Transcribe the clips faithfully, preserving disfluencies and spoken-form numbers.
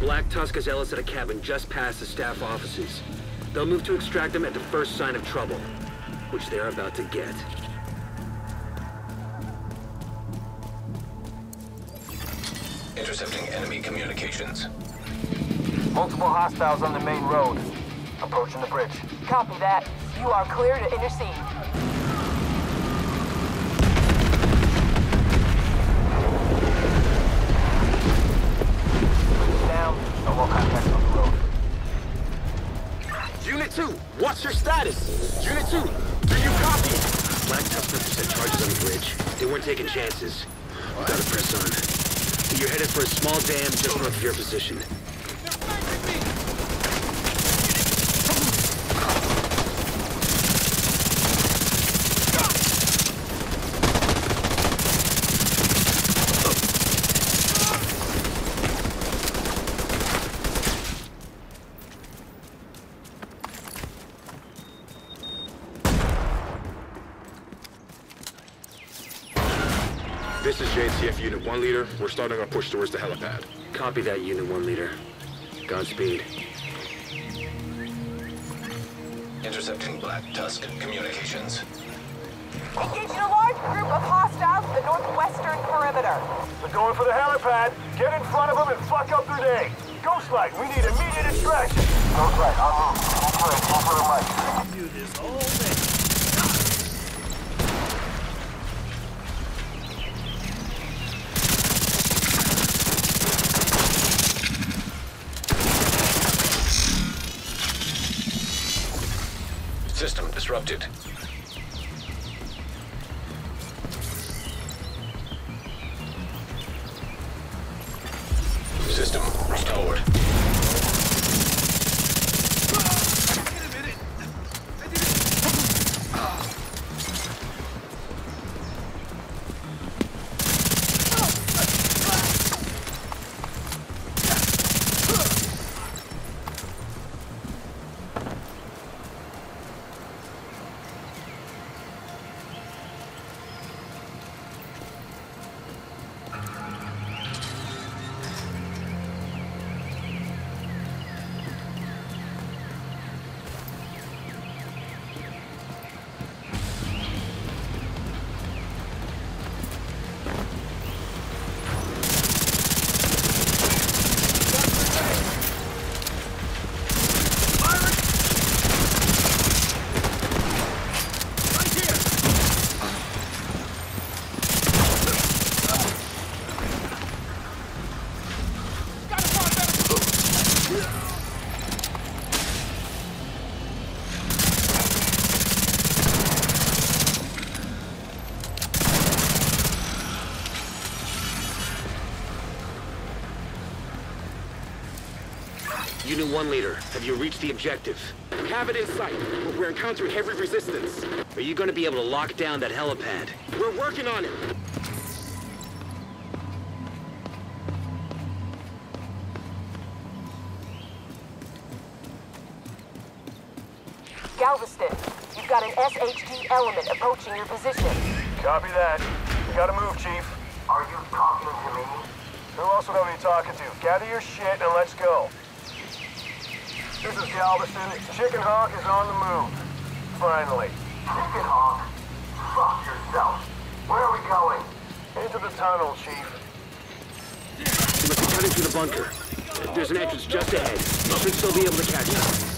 Black Tusk has Ellis at a cabin just past the staff offices. They'll move to extract him at the first sign of trouble, which they're about to get. Intercepting enemy communications. Multiple hostiles on the main road. Approaching the bridge. Copy that. You are clear to intercede. Down. No more contacts on the road. Unit two, what's your status? Unit two, do you copy? Black Tusk set charges on the bridge. They weren't taking chances. What? Gotta press on. You're headed for a small dam just north of your position. This is J C F Unit One Leader. We're starting our push towards the helipad. Copy that, Unit One Leader. Godspeed. Intercepting Black Tusk communications. Engaged a large group of hostiles at the northwestern perimeter. They're going for the helipad. Get in front of them and fuck up their day. Ghostlight, we need immediate extraction. Ghostlight, I'll move. Over and over and right. I can do this all day. System disrupted. System restored. Unit One Leader, have you reached the objective? We have it in sight, but we're encountering heavy resistance. Are you going to be able to lock down that helipad? We're working on it! Galveston, you've got an S H D element approaching your position. Copy that. We gotta move, Chief. Are you talking to me? Who else would I be talking to? Gather your shit and let's go. This is Galveston. Chicken Hawk is on the move. Finally. Chicken Hawk? Fuck yourself. Where are we going? Into the tunnel, Chief. You must be cutting through the bunker. There's an entrance just ahead. You should still be able to catch up.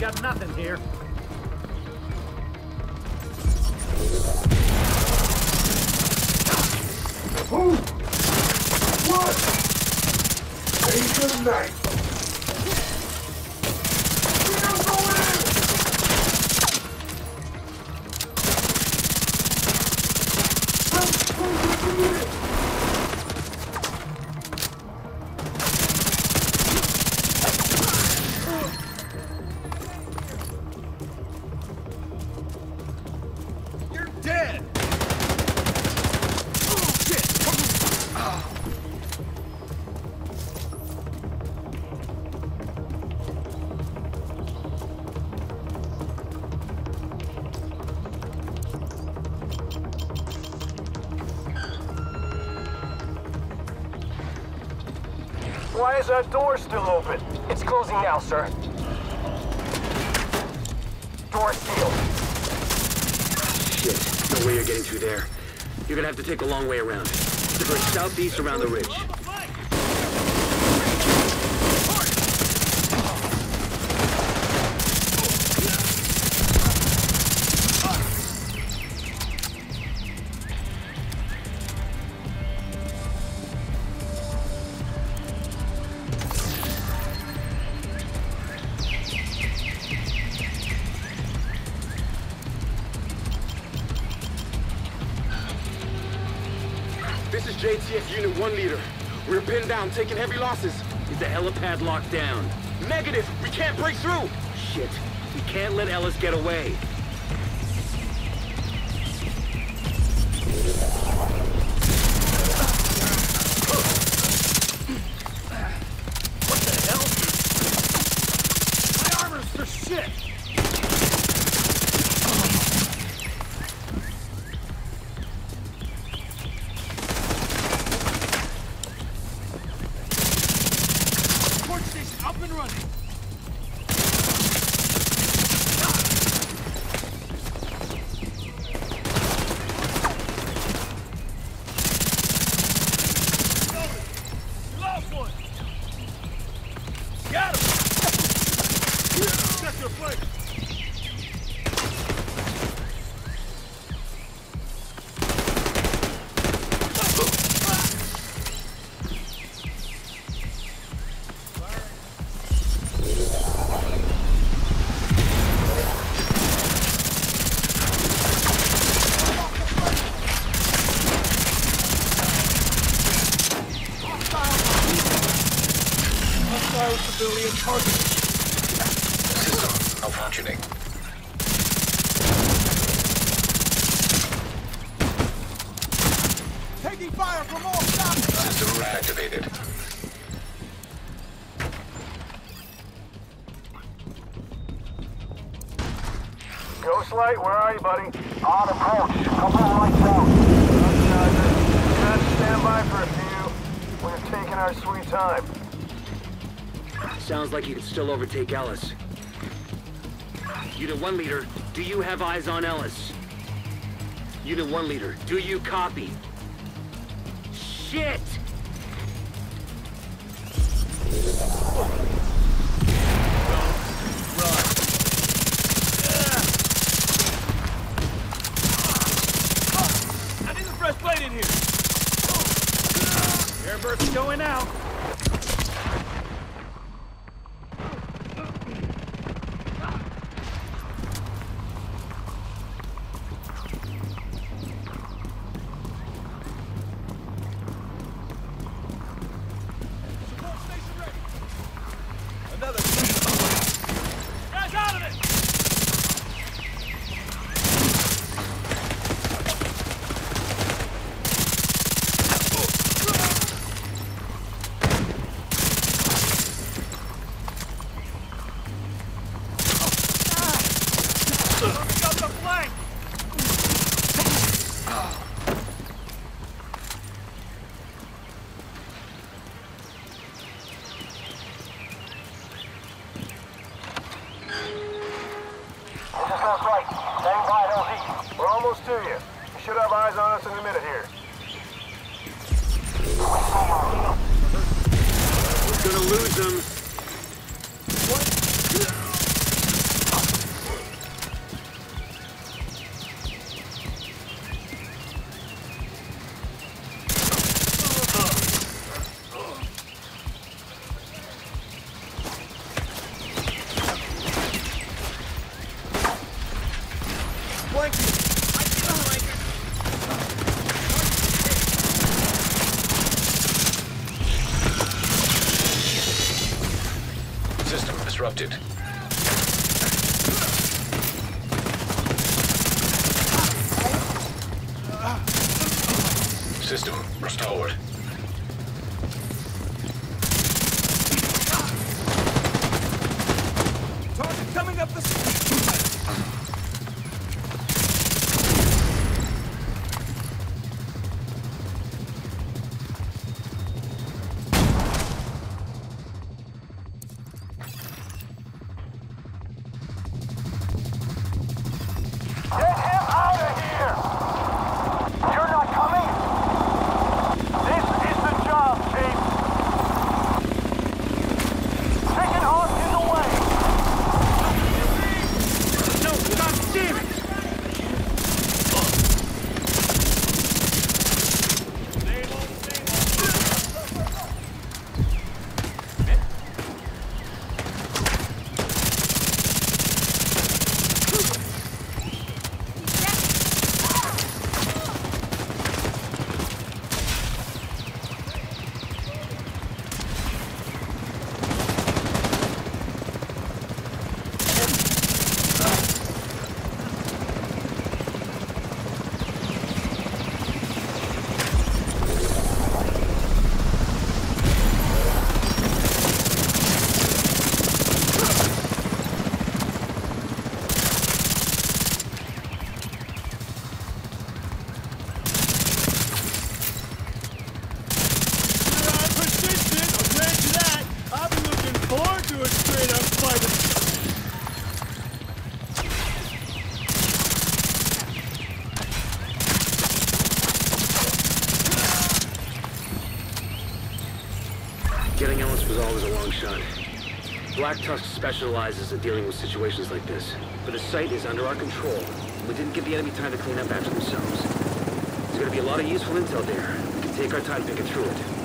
Got nothing here. Ooh. What? Save the night. We don't go in. Why is that door still open? It's closing now, sir. Door sealed. Shit, no way you're getting through there. You're gonna have to take a long way around. Diverge southeast around the ridge. J C F Unit One Leader. We're pinned down, taking heavy losses. Is the helipad locked down? Negative! We can't break through! Shit. We can't let Ellis get away. What the hell? My armor's for shit! Taking fire from all sides! System activated. Ghostlight, where are you, buddy? On approach. Couple of lights out. We're gonna have to stand by for a few. We're taking our sweet time. Sounds like you can still overtake Ellis. Unit One Leader, do you have eyes on Ellis? Unit One Leader, do you copy? Shit! I need the fresh blade in here! Airburst's going out! Disrupted. System restored. Target coming up the street. long shot. Black Tusk specializes in dealing with situations like this, but his site is under our control. We didn't give the enemy time to clean up after themselves. There's gonna be a lot of useful intel there. We can take our time picking through it.